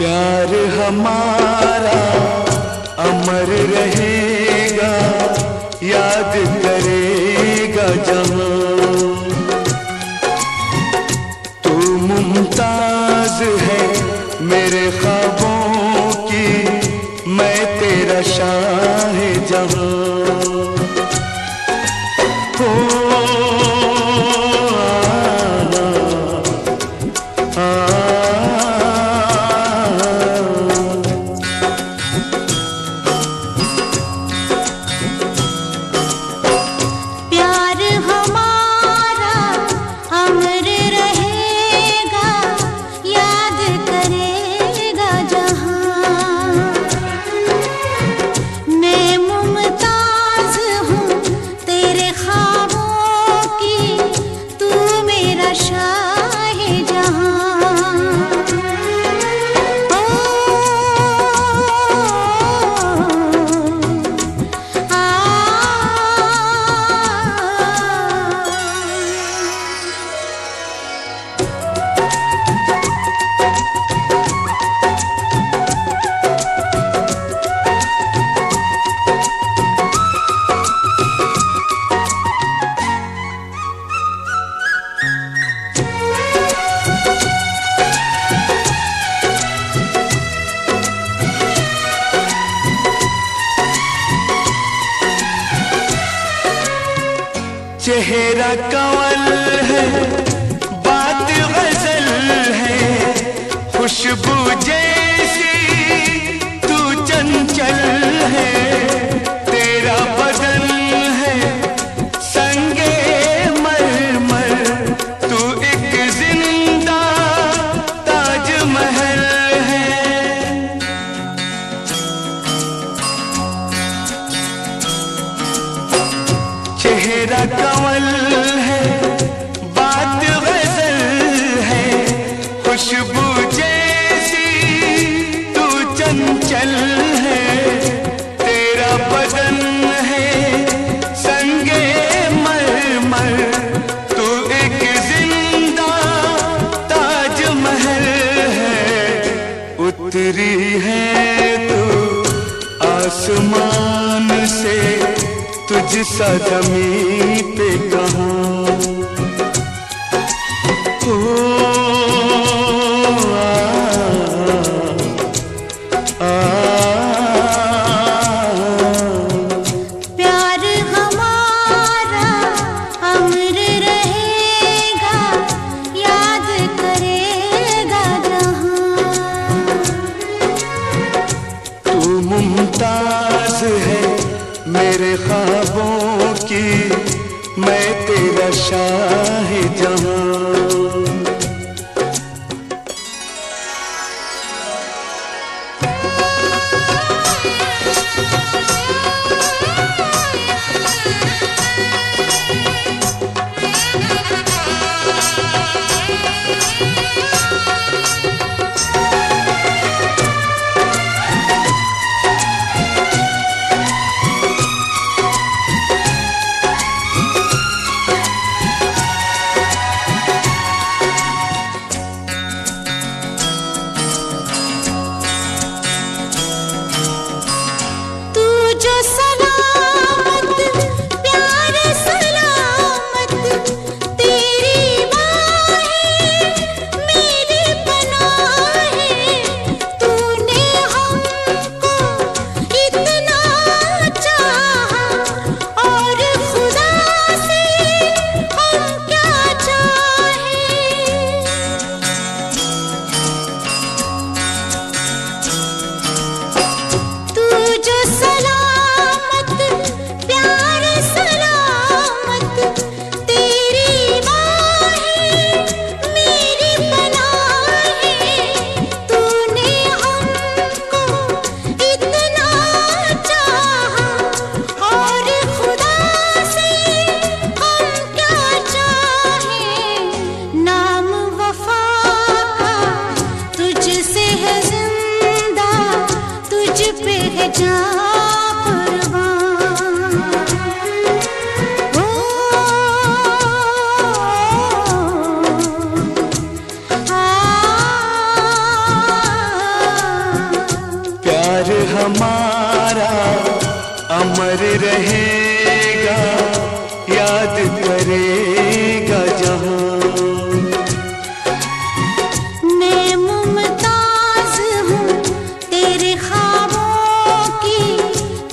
प्यार हमारा अमर रहेगा, याद करेगा जहां। तू मुमताज है मेरे ख्वाबों की, मैं तेरा शाह जहां। चेहरा कंवल है, बात गजल है, खुशबू जैसी तू चंचल है। तेरा बदन है संगे मरमर, तू एक जिंदा ताजमहल है। चेहरा कंवल है, बात गजल है, खुशबू जैसी तू चंचल है। तेरा बदन है संगे मरमर, तू एक जिंदा ताजमहल है। उतरी है तू आसमान से, तुझसा जमी पे कहाँ। ओ प्यार हमारा अमर रहेगा, याद करेगा जहाँ। तू मुमताज है मेरे ख्वाबों की, मैं तेरा यार रहेगा, याद करेगा जहां। मैं मुमताज हूँ तेरे ख्वाबों की,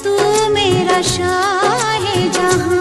तू मेरा शाह है जहां।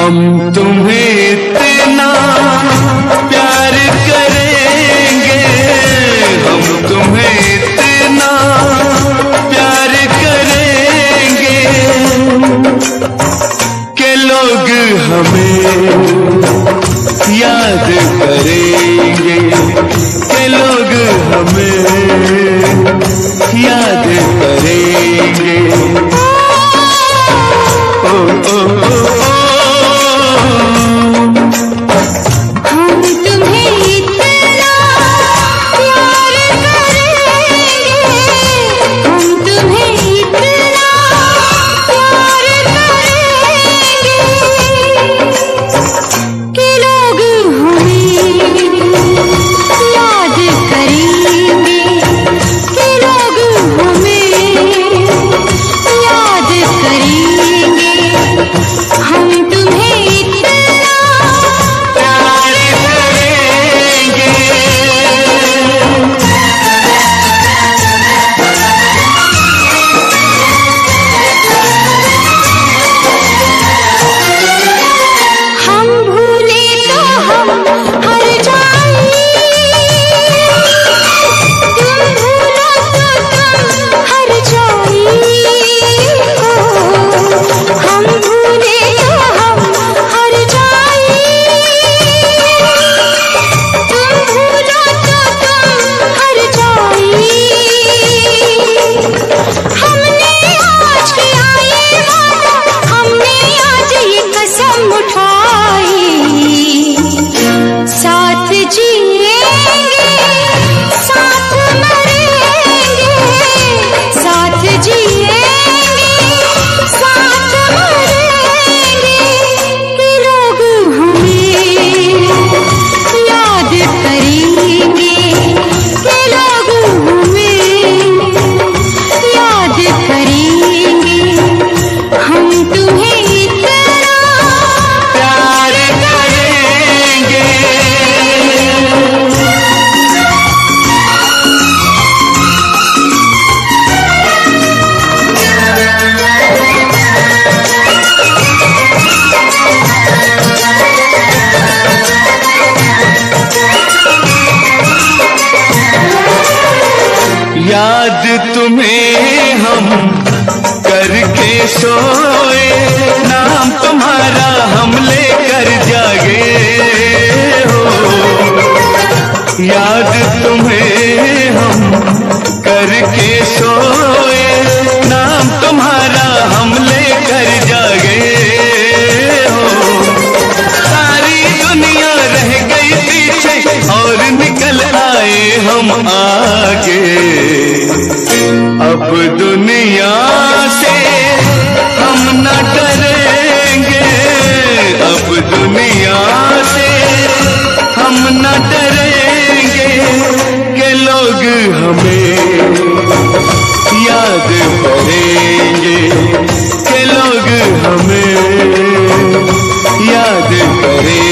हम तुम्हें इतना प्यार करेंगे, हम तुम्हें इतना प्यार करेंगे के लोग हमें याद करेंगे, के लोग हमें याद करेंगे। ओ ओ ओ याद तुम्हें हम करके सोए, नाम तुम्हारा हम लेकर जागे हो, याद तुम्हें हम करके सोए, नाम तुम्हारा हम लेकर जागे हो। सारी दुनिया रह गई पीछे और निकल आए हम आगे, अब दुनिया से हम न डरेंगे, अब दुनिया से हम न डरेंगे कि लोग हमें याद करेंगे, कि लोग हमें याद करेंगे।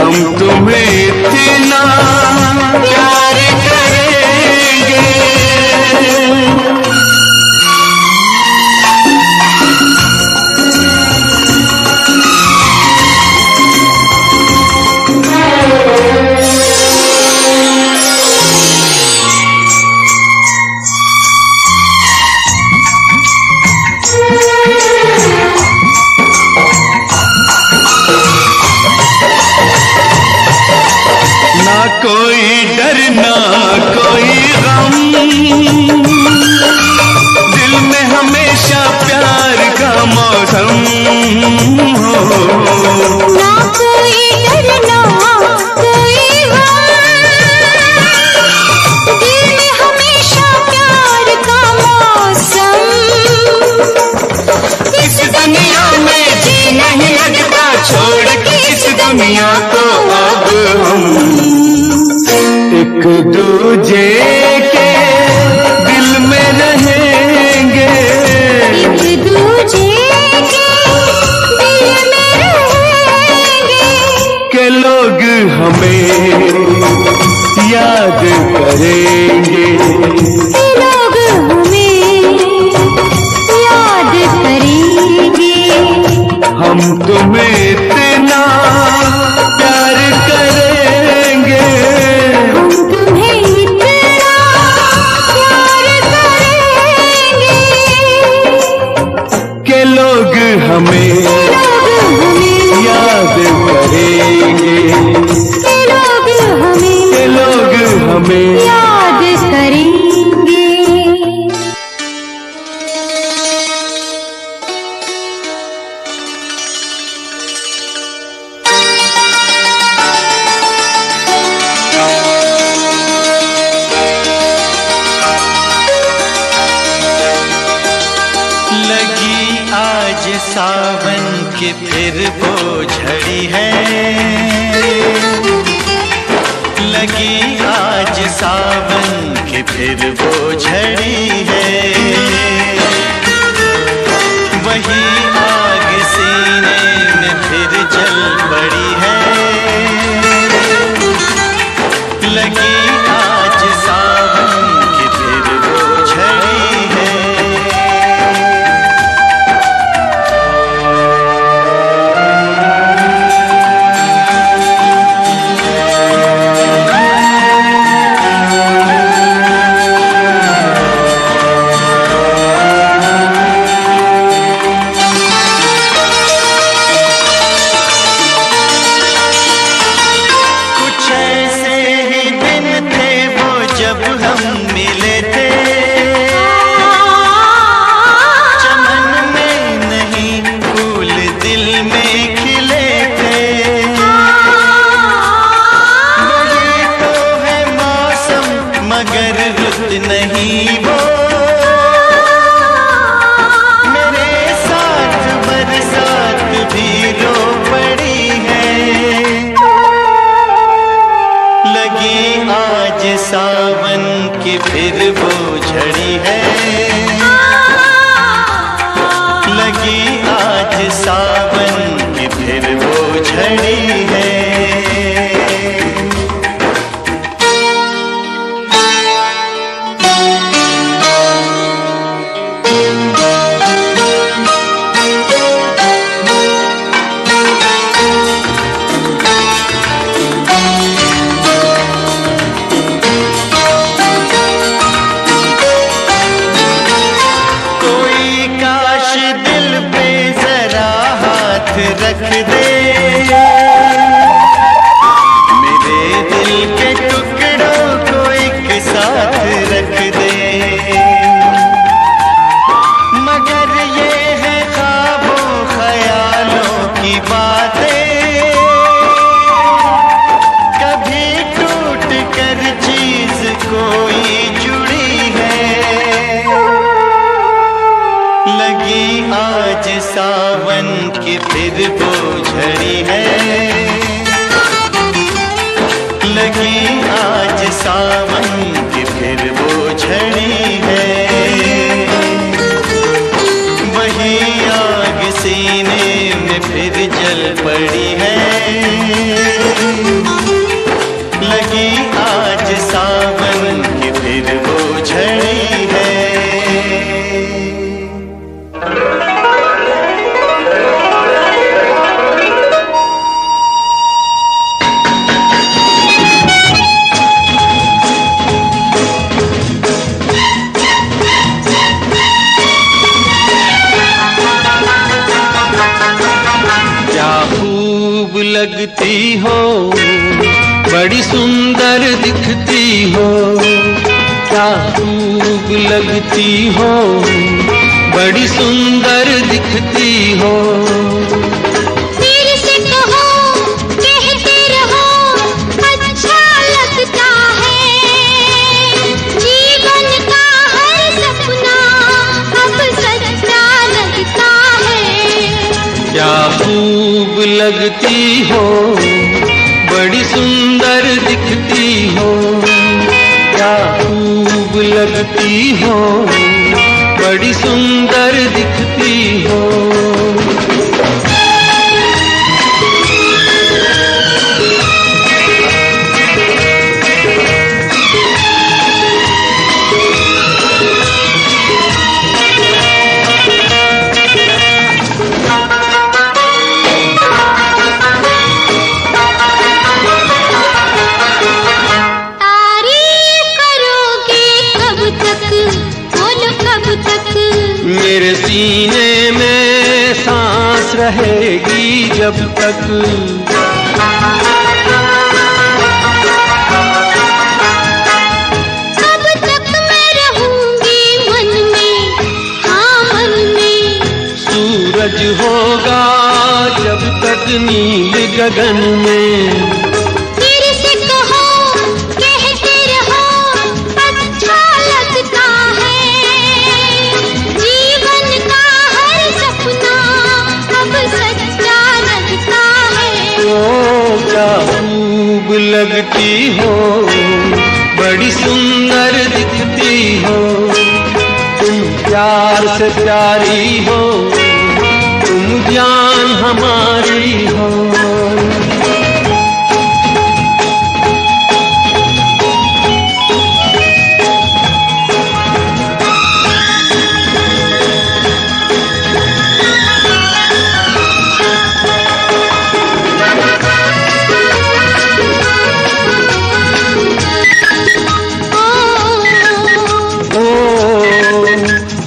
हम तुम्हें इतना प्यार करेंगे। जिंदगी आज सावन की फिर वो झड़ी है, वही आग सीने में फिर जल पड़ी है। लगी आज सावन की फिर वो झड़ी है। लगती हो बड़ी सुंदर दिखती हो, क्या खूब लगती हो बड़ी सुंदर दिखती हो। खूब लगती हो बड़ी सुंदर दिखती हो, क्या खूब लगती हो बड़ी सुंदर दिखती हो। मेरे सीने में सांस रहेगी जब तक, कब तक मैं रहूंगी मन में, हाँ मन में। सूरज होगा जब तक नील गगन में, खूब लगती हो बड़ी सुंदर दिखती हो। तुम प्यार से प्यारी हो, तुम जान हमारी हो।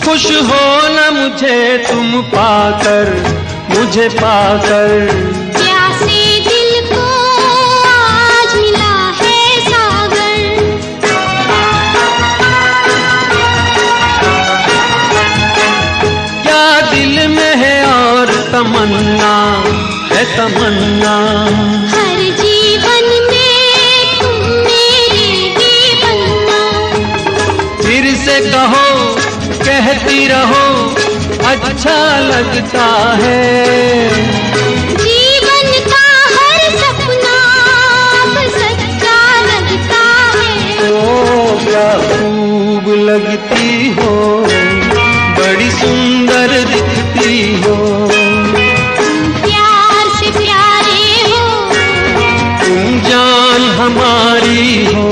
खुश हो ना मुझे तुम पाकर, मुझे पाकर। प्यासे दिल को आज मिला है सागर, क्या दिल में है और तमन्ना है तमन्ना। हर जीवन में तुम मेरे भी बनना, फिर से कहो कहती रहो अच्छा लगता है। जीवन का हर सपना सच्चा लगता है। ओ क्या खूब लगती हो बड़ी सुंदर दिखती हो, प्यार से प्यारे हो, तुम जान हमारी हो।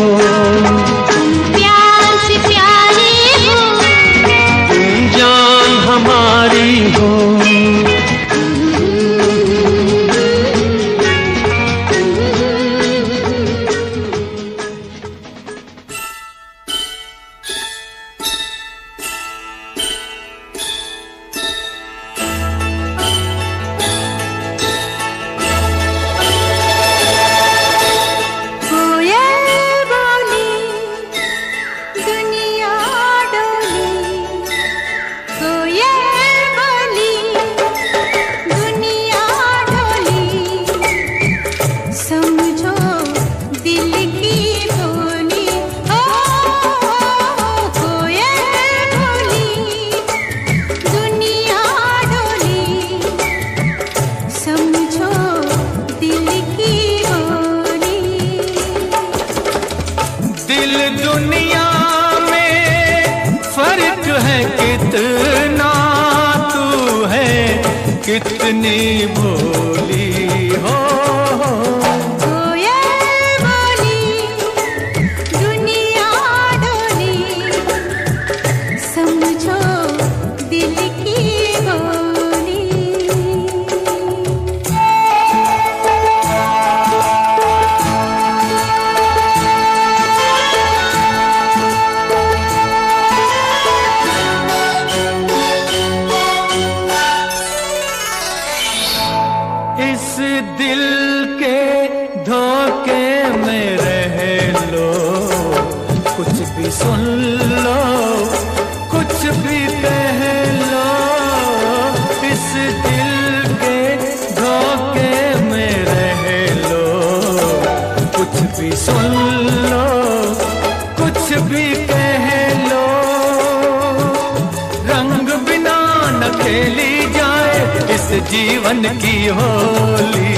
दिल दुनिया में फर्क है कितना, तू है कितनी भोली हो। सुन लो कुछ भी कह लो, इस दिल के धोखे में रह लो, कुछ भी सुन लो कुछ भी कह लो। रंग बिना न खेली जाए इस जीवन की होली।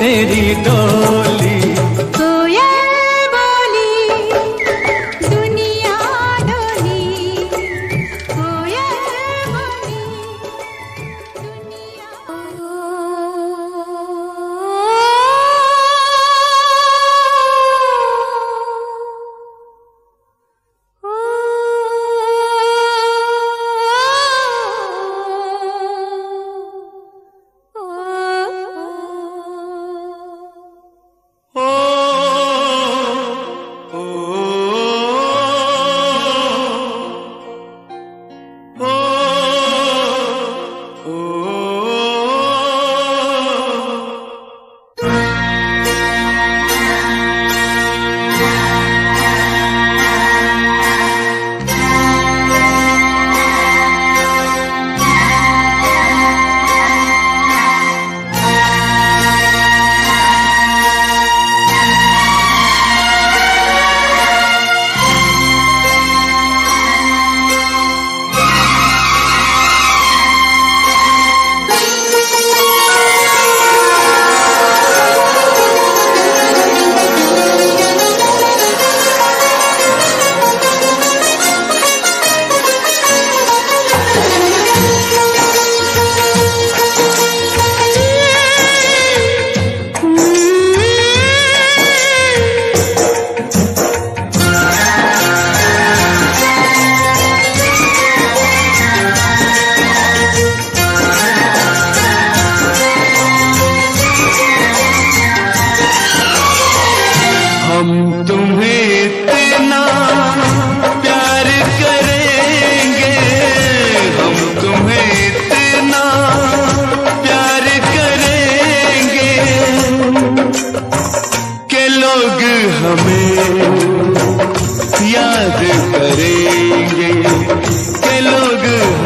तेरी डोली तो ये बोली दुनिया डोली तो ये बोली दुनिया।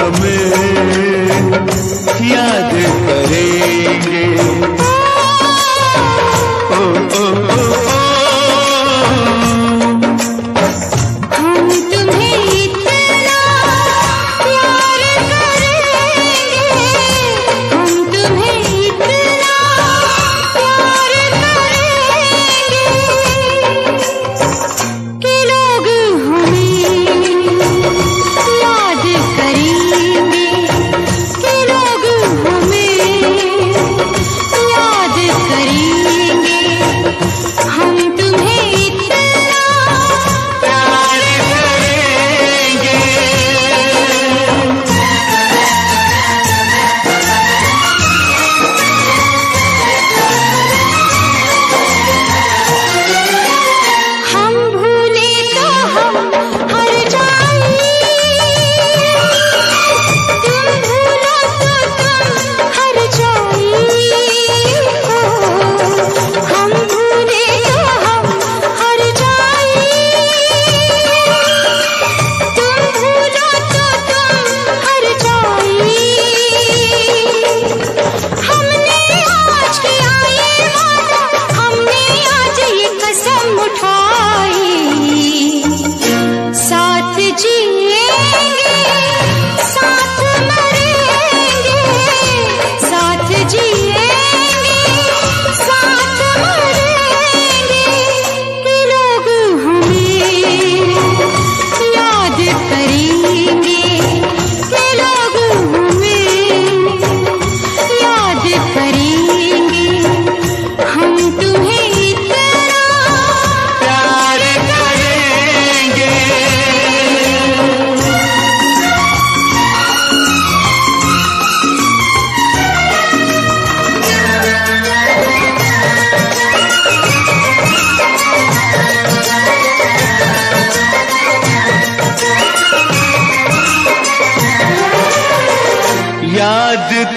हमें याद करेंगे। ओ ओ ओ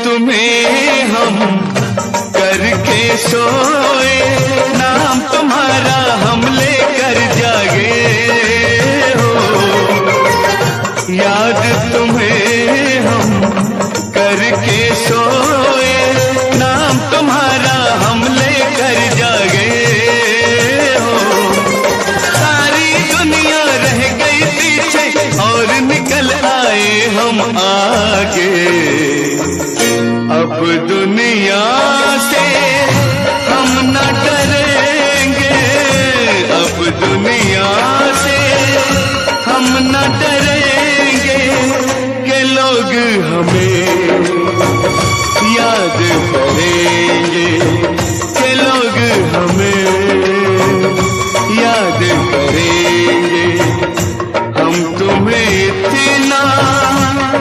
तुम्हें हम करके सोए, नाम तुम्हारा हम लेकर जागे हो। याद तुम्हें हम करके सोए, नाम तुम्हारा हम लेकर जागे हो। सारी दुनिया रह गई पीछे और निकल आए हम आगे। अब दुनिया से हम न डरेंगे, अब दुनिया से हम न डरेंगे कि लोग हमें याद करेंगे, कि लोग हमें याद करेंगे। हम तुम्हें इतना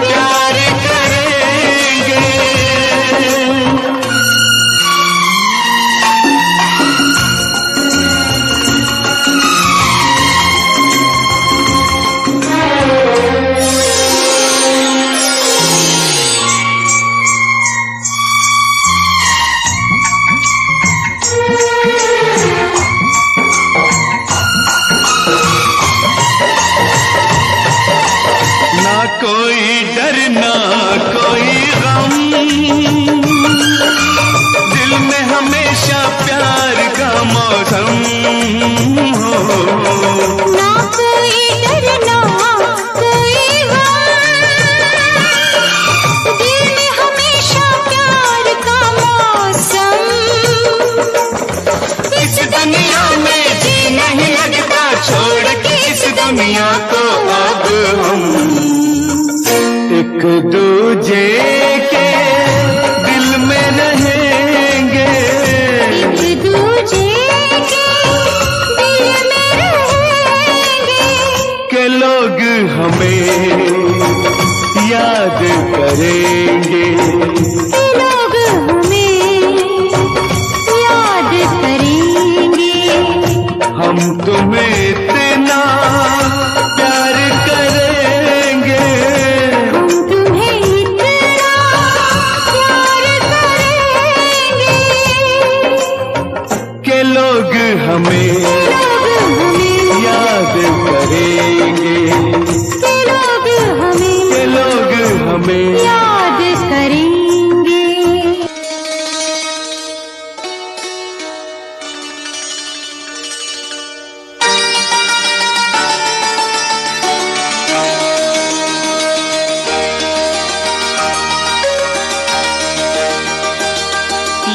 प्यार दूजे के दिल में रहेंगे, एक दूजे के दिल में रहेंगे के लोग हमें याद करेंगे, के लोग हमें याद करेंगे। हम तुम्हें इतना प्यार करेंगे, हमें याद करेंगे, के लोग हमें हमें याद करेंगे।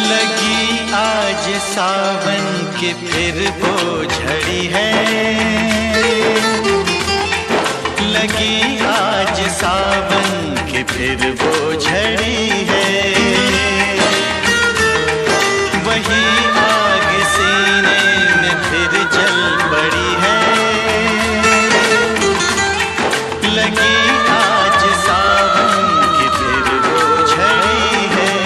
लगी आज सावन के फिर वो झड़ी है, लगी आज सावन के फिर वो झड़ी है, वही आग सीने में फिर जल पड़ी है। लगी आज सावन के फिर वो झड़ी है।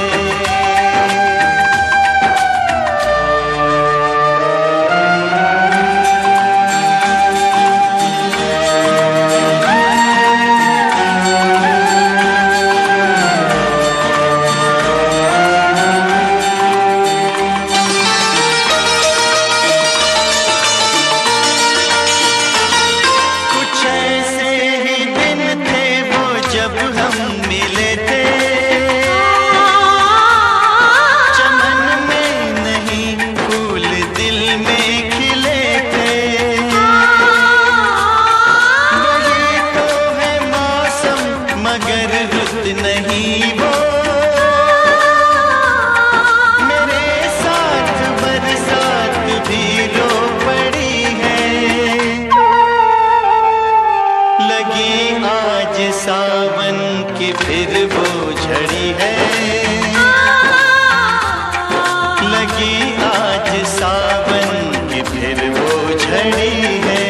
सावन की फिर वो झड़ी है, लगी आज सावन की फिर वो झड़ी है।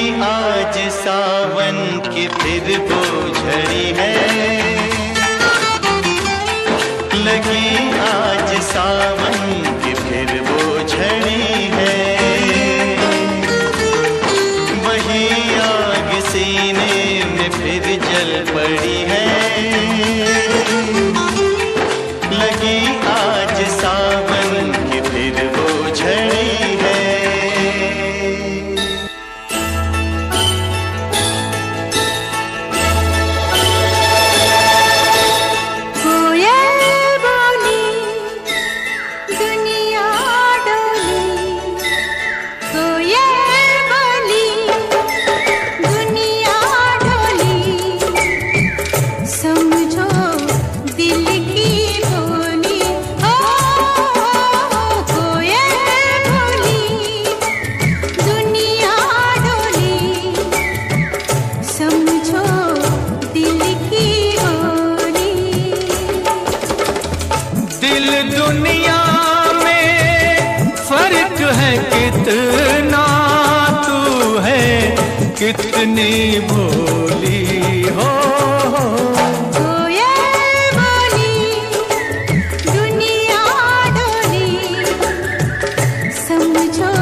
आज सावन की फिर वो झड़ी है, लगी आज सावन की फिर वो झड़ी है, वही आग सीने में फिर जल पड़ी है। लगी आज सावन की फिर वो झड़ी है। दुनिया में फर्क है कितना, तू है कितनी भोली हो। दुनिया डोली, समझो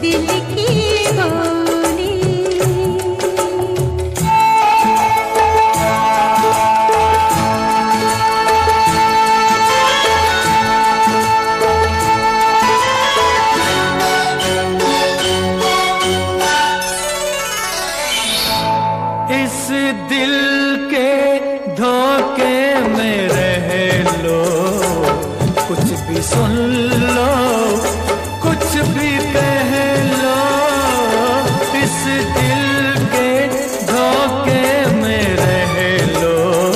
दिल की बोली। इस दिल के धोखे में रह लो, कुछ भी सुन लो, कुछ भी कह लो। इस दिल के धोखे में रह लो,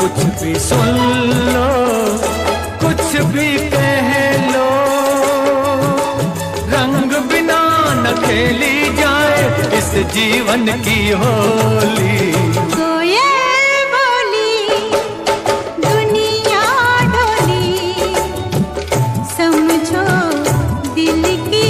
कुछ भी सुन लो, कुछ भी कह लो। जीवन की होली। कोयल बोली दुनिया ढोली, समझो दिल की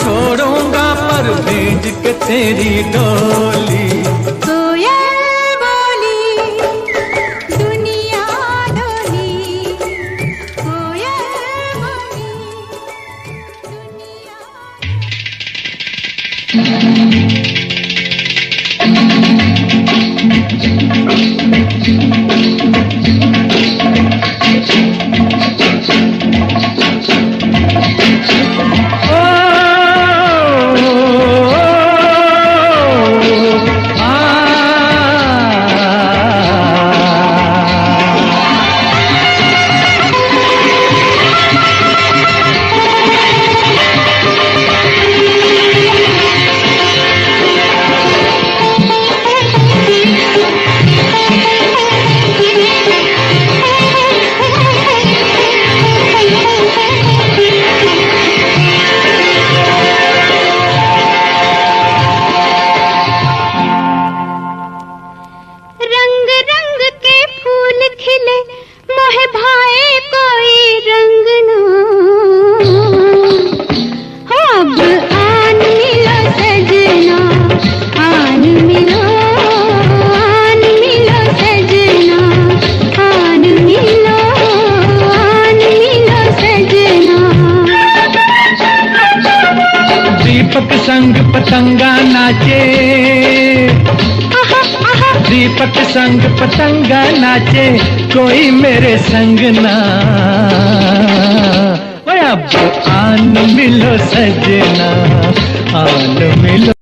छोड़ूंगा पर भेज के तेरी डोली। कोयल बोली दुनिया डोली, कोयल बोली दुनिया। संग पतंगा नाचे, दीपक संग पतंगा नाचे, कोई मेरे संग ना। अब आन मिलो सजना, आन मिलो।